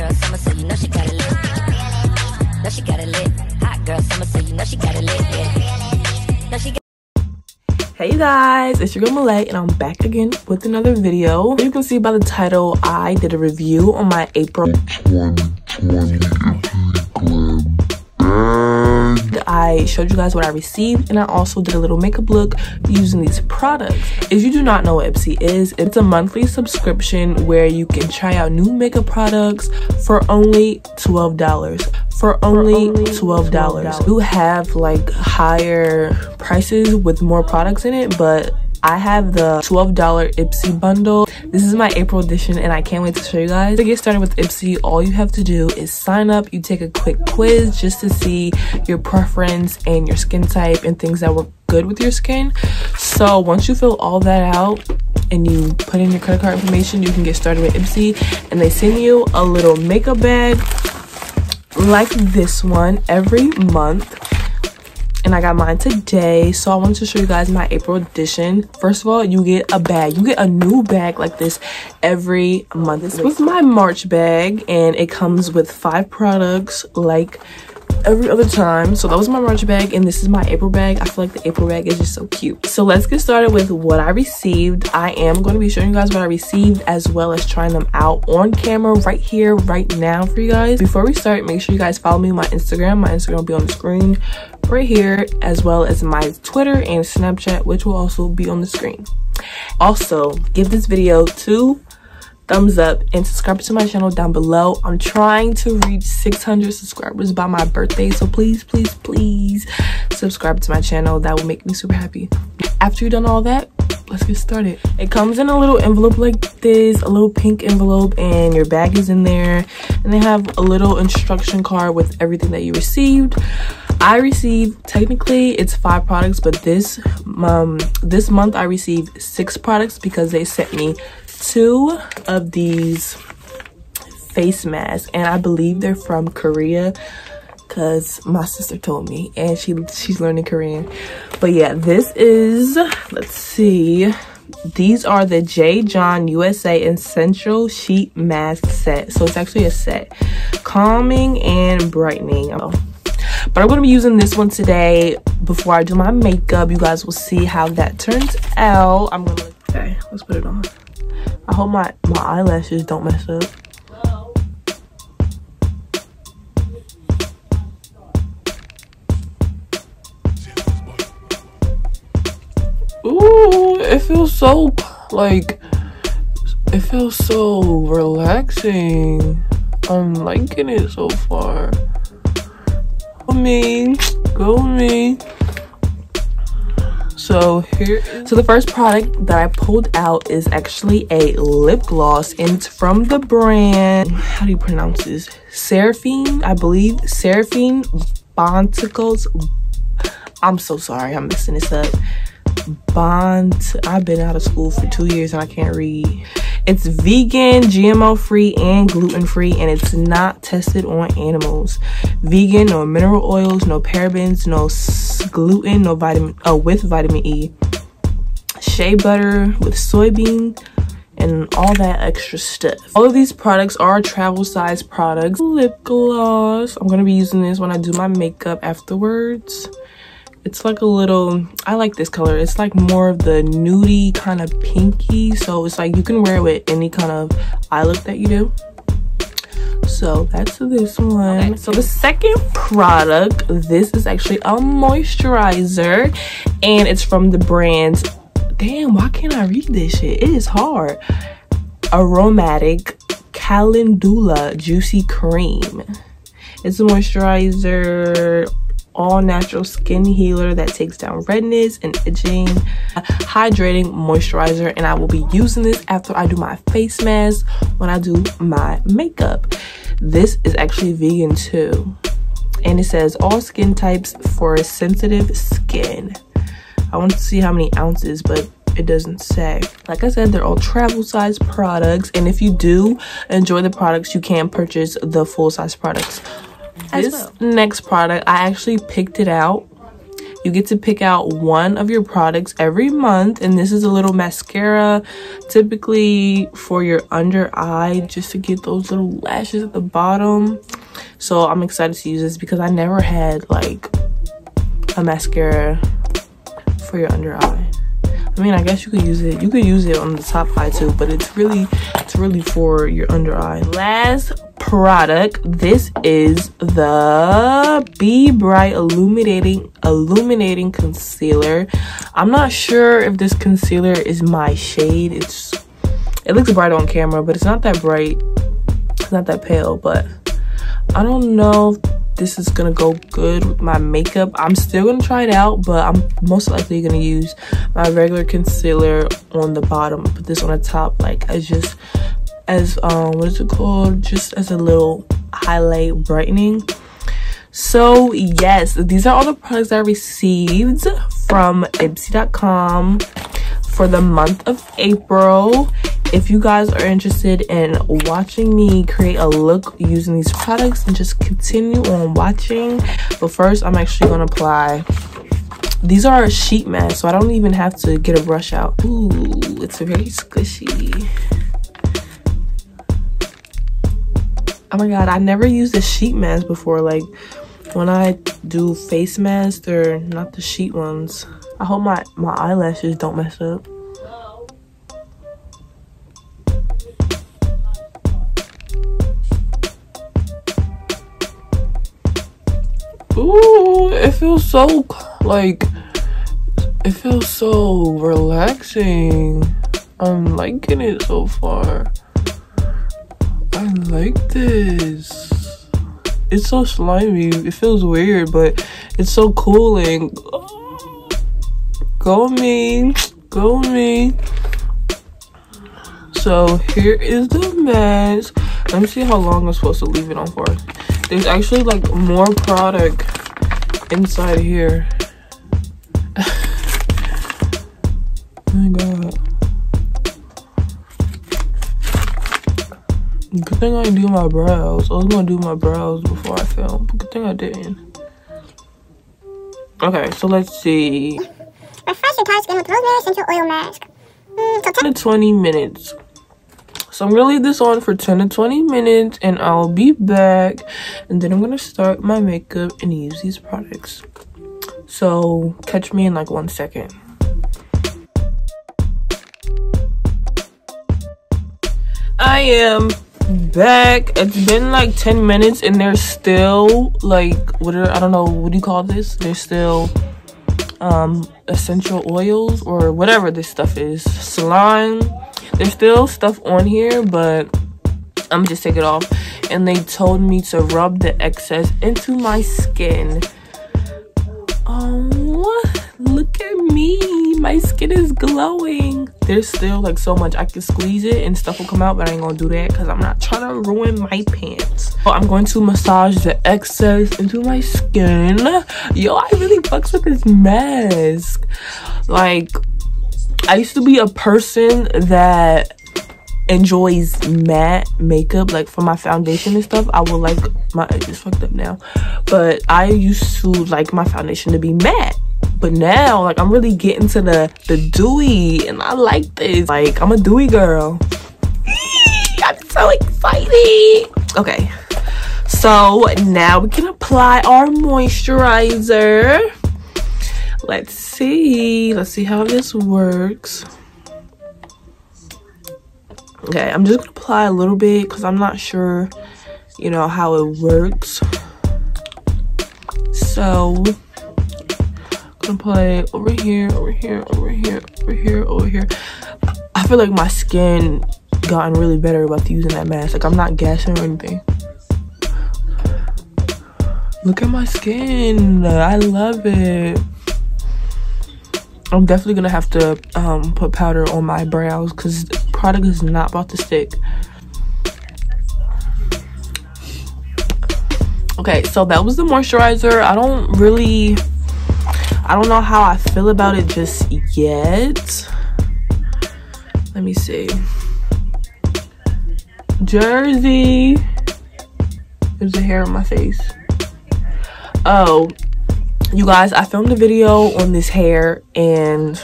girl summer, so you know she got it lit. No, she got it lit. Hot girl summer, so you know she got it lit. Yeah. No, she got. Hey you guys, it's your girl Malay and I'm back again with another video. As you can see by the title, I did a review on my April 2020 I showed you guys what I received, and I also did a little makeup look using these products. If you do not know what Ipsy is, it's a monthly subscription where you can try out new makeup products for only $12. For only $12. You have like higher prices with more products in it, but I have the $12 Ipsy bundle. This is my April edition and I can't wait to show you guys. To get started with Ipsy, all you have to do is sign up. You take a quick quiz just to see your preference and your skin type and things that work good with your skin. So once you fill all that out and you put in your credit card information, you can get started with Ipsy, and they send you a little makeup bag like this one every month. And I got mine today, so I wanted to show you guys my April edition. First of all, you get a bag. You get a new bag like this every month. This was my March bag, and it comes with 5 products like every other time. So that was my March bag, and this is my April bag. I feel like the April bag is just so cute. So let's get started with what I received. I am going to be showing you guys what I received as well as trying them out on camera right here, right now for you guys. Before we start, make sure you guys follow me on my Instagram. My Instagram will be on the screen right here, as well as my Twitter and Snapchat, which will also be on the screen. Also, give this video 2 thumbs up and subscribe to my channel down below. I'm trying to reach 600 subscribers by my birthday, so please please please subscribe to my channel. That will make me super happy. After you've done all that, let's get started. It comes in a little envelope like this, a little pink envelope, and your bag is in there, and they have a little instruction card with everything that you received. I received, technically it's 5 products, but this month I received 6 products because they sent me 2 of these face masks, and I believe they're from Korea because my sister told me, and she's learning Korean. But yeah, this is, let's see, these are the J. John USA Essential Sheet Mask Set. So it's actually a set, calming and brightening. Oh, but I'm going to be using this one today before I do my makeup. You guys will see how that turns out. I'm going to, okay, let's put it on. I hope my eyelashes don't mess up. Hello. Ooh, it feels so, like, it feels so relaxing. I'm liking it so far. Go me, go me. So the first product that I pulled out is actually a lip gloss, and it's from the brand, how do you pronounce this? Seraphine, I believe. Seraphine Bonticles. I'm so sorry, I'm messing this up. I've been out of school for 2 years and I can't read. It's vegan, GMO free, and gluten free, and it's not tested on animals. Vegan, no mineral oils, no parabens, no gluten, no vitamin, with vitamin E, shea butter with soybean, and all that extra stuff. All of these products are travel size products. Lip gloss, I'm gonna be using this when I do my makeup afterwards. It's like a little, I like this color. It's like more of the nudie kind of pinky, so it's like you can wear it with any kind of eye look that you do. So that's this one. Okay, so the second product, this is actually a moisturizer, and it's from the brand, damn, why can't I read this shit, it is hard, Aromatic Calendula Juicy Cream. It's a moisturizer, all natural skin healer that takes down redness and itching, hydrating moisturizer, and I will be using this after I do my face mask when I do my makeup. This is actually vegan too, and it says all skin types for sensitive skin. I want to see how many ounces, but it doesn't say. Like I said, they're all travel size products, and if you do enjoy the products, you can purchase the full size products. This next product, I actually picked it out You get to pick out one of your products every month, and this is a little mascara, typically for your under eye, just to get those little lashes at the bottom. So I'm excited to use this because I never had like a mascara for your under eye. I mean, I guess you could use it. You could use it on the top eye too, but it's really for your under eye. Last product, this is the Be Bright illuminating concealer. I'm not sure if this concealer is my shade. It looks bright on camera, but it's not that bright. It's not that pale, but I don't know if this is gonna go good with my makeup. I'm still gonna try it out, but I'm most likely gonna use my regular concealer on the bottom, put this on the top, like I just as what is it called, just as a little highlight brightening. So yes, these are all the products I received from Ipsy.com for the month of April. If you guys are interested in watching me create a look using these products, and just continue on watching. But first, I'm actually gonna apply. These are sheet masks, so I don't even have to get a brush out. Ooh, it's very squishy. Oh my god, I never used a sheet mask before. Like when I do face masks, they're not the sheet ones. I hope my eyelashes don't mess up. Ooh, it feels so relaxing. I'm liking it so far. I like this. It's so slimy. It feels weird, but it's so cooling. Oh, go me. Go me. So here is the mask. Let me see how long I'm supposed to leave it on for. There's actually like more product inside here. Oh my god. Good thing I didn't do my brows. I was gonna do my brows before I filmed, but good thing I didn't. Okay, so let's see. Refresh your dark skin with rosemary essential oil mask. 10 to 20 minutes. So I'm gonna leave this on for 10 to 20 minutes and I'll be back, and then I'm gonna start my makeup and use these products. So catch me in like 1 second. I am back. It's been like 10 minutes and they're still like, I don't know, what do you call this? They're still essential oils or whatever this stuff is. Salon. There's still stuff on here, but I'm just take it off. And they told me to rub the excess into my skin. Oh, look at me. My skin is glowing. There's still like so much. I can squeeze it and stuff will come out, but I ain't gonna do that because I'm not trying to ruin my pants. So I'm going to massage the excess into my skin. Yo, I really fucks with this mask. Like, I used to be a person that enjoys matte makeup, like for my foundation and stuff. I would like my edge is fucked up now, but I used to like my foundation to be matte. But now, like, I'm really getting to the dewy, and I like this. Like, I'm a dewy girl. I'm so excited. Okay, so now we can apply our moisturizer. Let's see how this works. Okay, I'm just gonna apply a little bit because I'm not sure, you know, how it works. So I'm gonna apply over here, over here, over here, over here, over here. I feel like my skin gotten really better about using that mask. Like, I'm not gashing or anything. Look at my skin. I love it. I'm definitely gonna have to put powder on my brows because the product is not about to stick. Okay, so that was the moisturizer. I don't know how I feel about it just yet. Let me see. Jersey. There's a hair on my face. Oh, You guys, I filmed a video on this hair and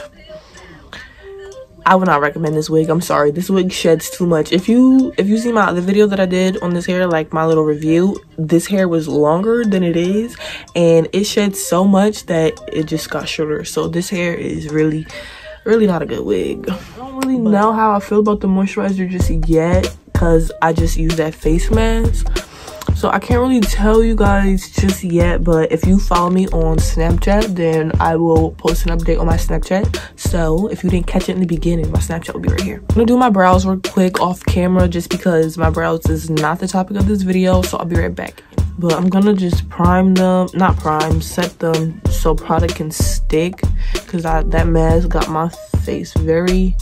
I would not recommend this wig. I'm sorry, this wig sheds too much. If you see my other video that I did on this hair, like my little review, this hair was longer than it is and it sheds so much that it just got shorter. So this hair is really not a good wig. I don't really know how I feel about the moisturizer just yet because I just use that face mask, so I can't really tell you guys just yet. But if you follow me on Snapchat, then I will post an update on my Snapchat. So if you didn't catch it in the beginning, my Snapchat will be right here. I'm gonna do my brows real quick off camera just because my brows is not the topic of this video, so I'll be right back. But I'm gonna just prime them, not prime, set them so product can stick, because that mask got my face very,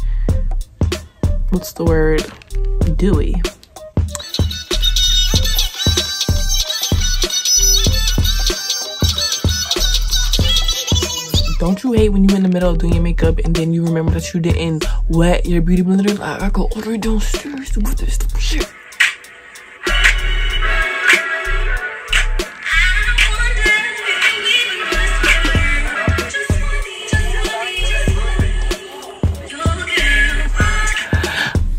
what's the word, dewy. Don't you hate when you're in the middle of doing your makeup and then you remember that you didn't wet your beauty blender? I go all the way downstairs to put this shit.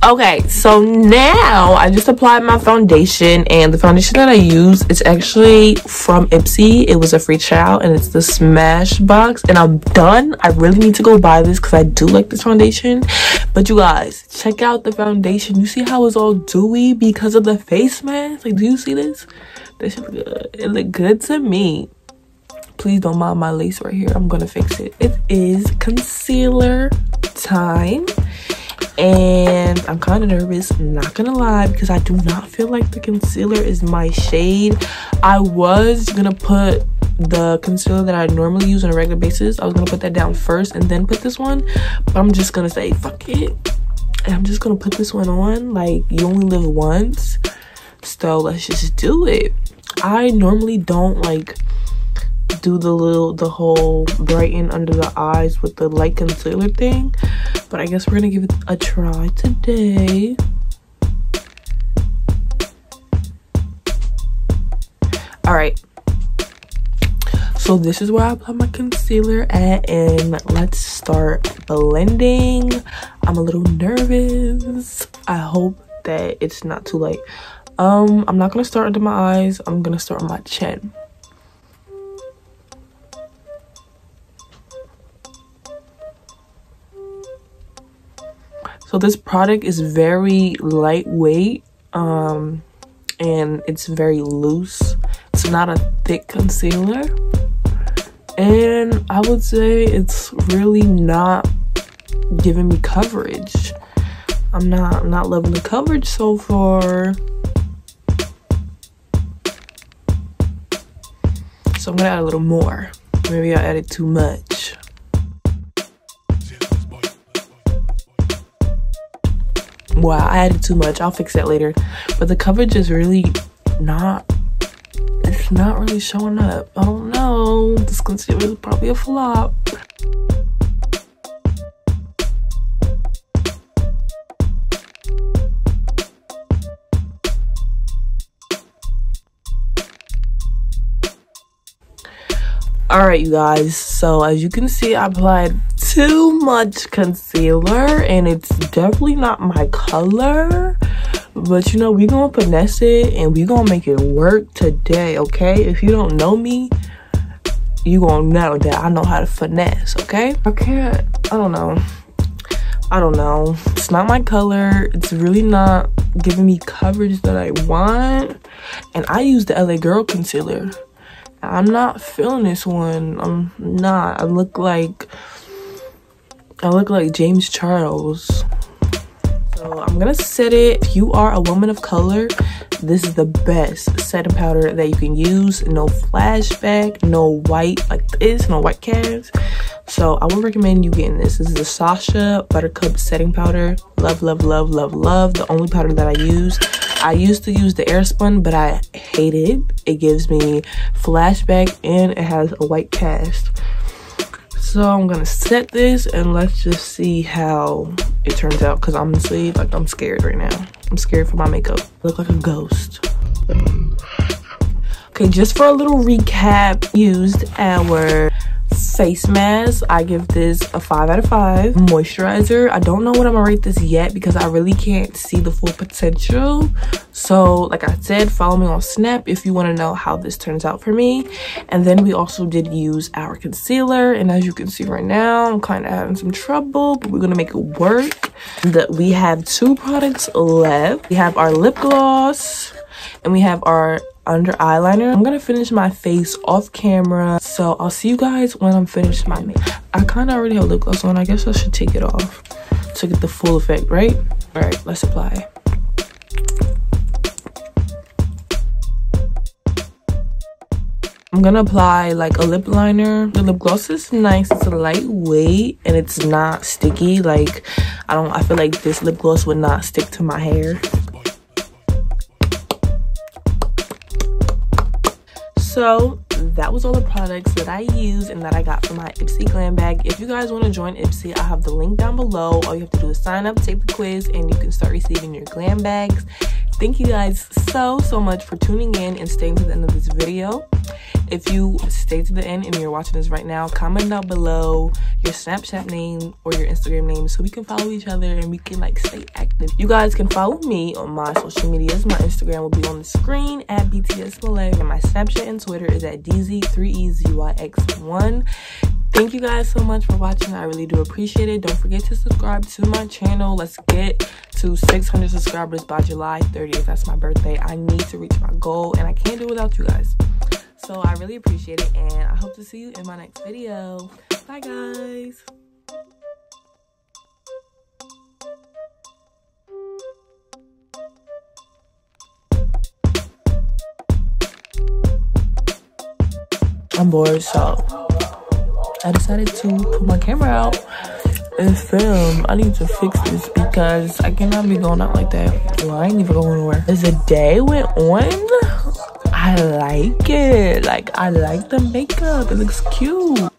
Okay, so now I just applied my foundation, and the foundation that I use is actually from Ipsy. It was a free trial and it's the Smashbox, and I'm done. I really need to go buy this because I do like this foundation. But you guys, check out the foundation. You see how it's all dewy because of the face mask? Like, do you see this? This is good. It look good to me. Please don't mind my lace right here. I'm gonna fix it. It is concealer time. And I'm kind of nervous, not gonna lie, because I do not feel like the concealer is my shade. I was gonna put the concealer that I normally use on a regular basis, I was gonna put that down first and then put this one, but I'm just gonna say fuck it and I'm just gonna put this one on. Like, you only live once, so let's just do it. I normally don't like do the whole brighten under the eyes with the light concealer thing, but I guess we're gonna give it a try today. All right, so this is where I apply my concealer at, and let's start blending. I'm a little nervous. I hope that it's not too late. I'm not gonna start under my eyes. I'm gonna start on my chin. So this product is very lightweight, and it's very loose. It's not a thick concealer, and I would say it's really not giving me coverage. I'm not loving the coverage so far. So I'm gonna add a little more. Maybe I added too much. Wow, I added too much. I'll fix that later. But the coverage is really not, it's not really showing up. I don't know, this concealer is probably a flop. Alright you guys, so as you can see, I applied too much concealer and it's definitely not my color, but you know, we're gonna finesse it and we're gonna make it work today. Okay, if you don't know me, you gonna know that I know how to finesse. Okay, I don't know, it's not my color. It's really not giving me coverage that I want, and I use the LA Girl concealer. I'm not feeling this one. I'm not. I look like James Charles. So I'm gonna set it. If you are a woman of color, this is the best setting powder that you can use. No flashback, no white like this, no white caps. So I would recommend you getting this. This is the Sasha Buttercup setting powder. Love, love, love, love, love. The only powder that I use. I used to use the Airspun, but I hate it. It gives me flashback and it has a white cast. So I'm gonna set this and let's just see how it turns out, because honestly, like, I'm scared right now. I'm scared for my makeup. I look like a ghost. Okay, just for a little recap, used our face mask. I give this a 5 out of 5. Moisturizer, I don't know what I'm gonna rate this yet because I really can't see the full potential. So like I said, follow me on Snap if you want to know how this turns out for me. And then we also did use our concealer, and as you can see right now, I'm kind of having some trouble, but we're gonna make it work. That we have 2 products left. We have our lip gloss and we have our under eyeliner. I'm gonna finish my face off camera, so I'll see you guys when I'm finished my makeup. I kind of already have lip gloss on. I guess I should take it off to get the full effect, right? All right, let's apply. I'm gonna apply like a lip liner. The lip gloss is nice, it's lightweight and it's not sticky. Like I feel like this lip gloss would not stick to my hair. So that was all the products that I used and that I got from my Ipsy glam bag. If you guys want to join Ipsy, I'll have the link down below. All you have to do is sign up, take the quiz, and you can start receiving your glam bags. Thank you guys so much for tuning in and staying to the end of this video. If you stay to the end and you're watching this right now, comment down below your Snapchat name or your Instagram name so we can follow each other and we can like stay active. You guys can follow me on my social medias. My Instagram will be on the screen at @BTSMalay, and my Snapchat and Twitter is at Deeezyx3. Thank you guys so much for watching. I really do appreciate it. Don't forget to subscribe to my channel. Let's get to 600 subscribers by July 30th. That's my birthday. I need to reach my goal and I can't do it without you guys. So I really appreciate it, and I hope to see you in my next video. Bye, guys. I'm bored, so I decided to put my camera out and film. I need to fix this because I cannot be going out like that. Well, I ain't even going nowhere. As the day went on, I like it. Like, I like the makeup. It looks cute.